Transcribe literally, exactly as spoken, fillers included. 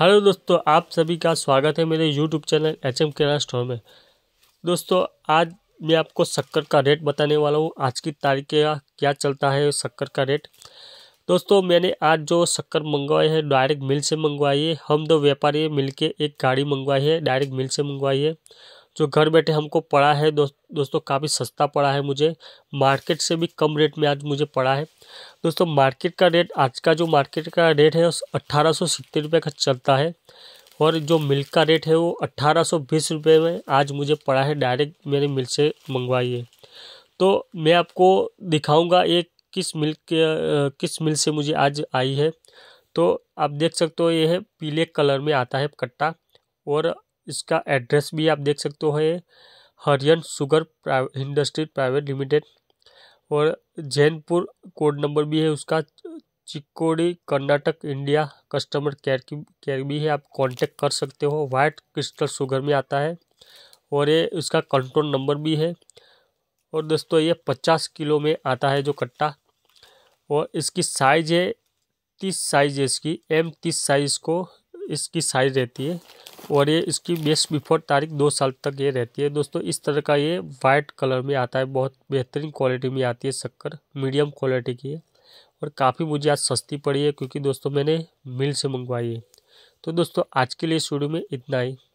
Hello दोस्तों, आप सभी का स्वागत है मेरे YouTube channel H M Kirana store में। दोस्तों, आज मैं आपको शक्कर का रेट बताने वाला हूँ। आज की तारीख का क्या चलता है शक्कर का रेट। दोस्तों, मैंने आज जो शक्कर मंगवाई है डायरेक्ट मिल से मंगवाई है। हम दो व्यापारी मिलके एक गाड़ी मंगवाई है, डायरेक्ट मिल से मंगवाई है, जो घर बैठे हमको पड़ा है। दोस्त दोस्तों काफ़ी सस्ता पड़ा है, मुझे मार्केट से भी कम रेट में आज मुझे पड़ा है। दोस्तों, मार्केट का रेट, आज का जो मार्केट का रेट है अट्ठारह सौ सत्तर रुपये का चलता है, और जो मिल का रेट है वो अट्ठारह सौ बीस रुपये में आज मुझे पड़ा है। डायरेक्ट मैंने मिल से मंगवाई है, तो मैं आपको दिखाऊंगा एक किस मिल के किस मिल से मुझे आज आई है। तो आप देख सकते हो, ये है पीले कलर में आता है कट्टा, और इसका एड्रेस भी आप देख सकते हो, है हरियन शुगर इंडस्ट्री प्राइवेट लिमिटेड, और जैनपुर कोड नंबर भी है उसका, Chikodi Karnataka India. Customer care की केयर भी है, आप कांटेक्ट कर सकते हो। वाइट क्रिस्टल शुगर में आता है, और ये इसका कंट्रोल नंबर भी है। और दोस्तों, ये पचास किलो में आता है जो कट्टा, और इसकी साइज है तीस साइज है इसकी, एम तीस साइज को इसकी साइज रहती है, और ये इसकी बेस्ट बिफोर तारीख दो साल तक ये रहती है। दोस्तों, इस तरह का ये वाइट कलर में आता है, बहुत बेहतरीन क्वालिटी में आती है शक्कर, मीडियम क्वालिटी की है, और काफ़ी मुझे आज सस्ती पड़ी है क्योंकि दोस्तों मैंने मिल से मंगवाई है। तो दोस्तों, आज के लिए इस वीडियो में इतना ही।